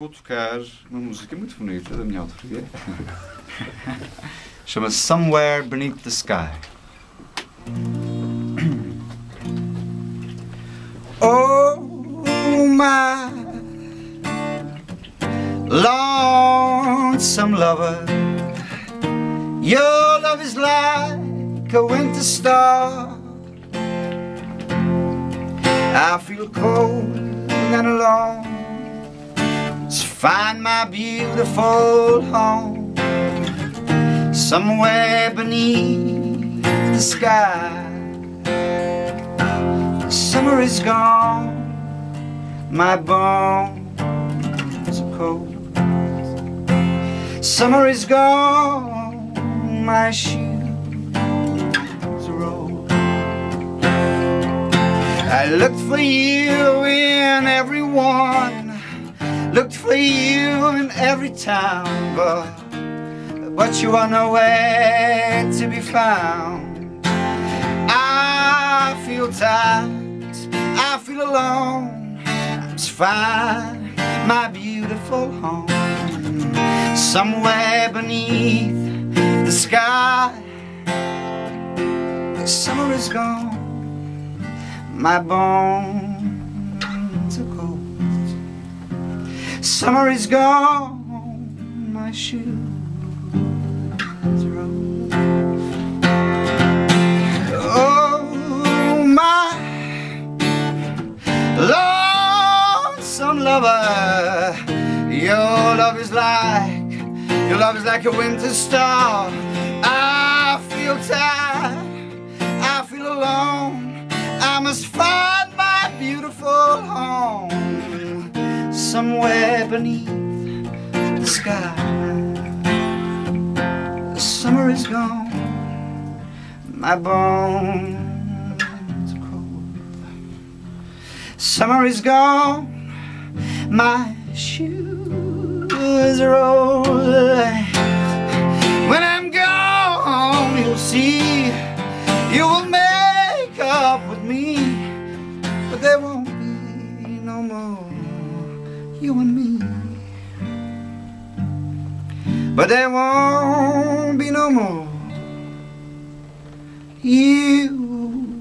Vou tocar uma música muito bonita da minha autoria. Chama-se Somewhere Beneath the Sky. Oh my lonesome lover, your love is like a winter star. I feel cold and alone, so find my beautiful home somewhere beneath the sky. The summer is gone, my bones are cold. Summer is gone, my shoes are old. I looked for you in everyone, looked for you in every town, but you are nowhere to be found. I feel tired, I feel alone, I must find my beautiful home somewhere beneath the sky. The summer is gone, my bones are cold. Summer is gone, my shoes are old. Oh, my lonesome lover, your love is like a winter star. I feel tired, I feel alone, I must find my beautiful home somewhere beneath the sky. The summer is gone, my bones are cold. Summer is gone, my shoes are old. When I'm gone, you'll see, you will make up with me, but there won't be no more you and me, but there won't be no more you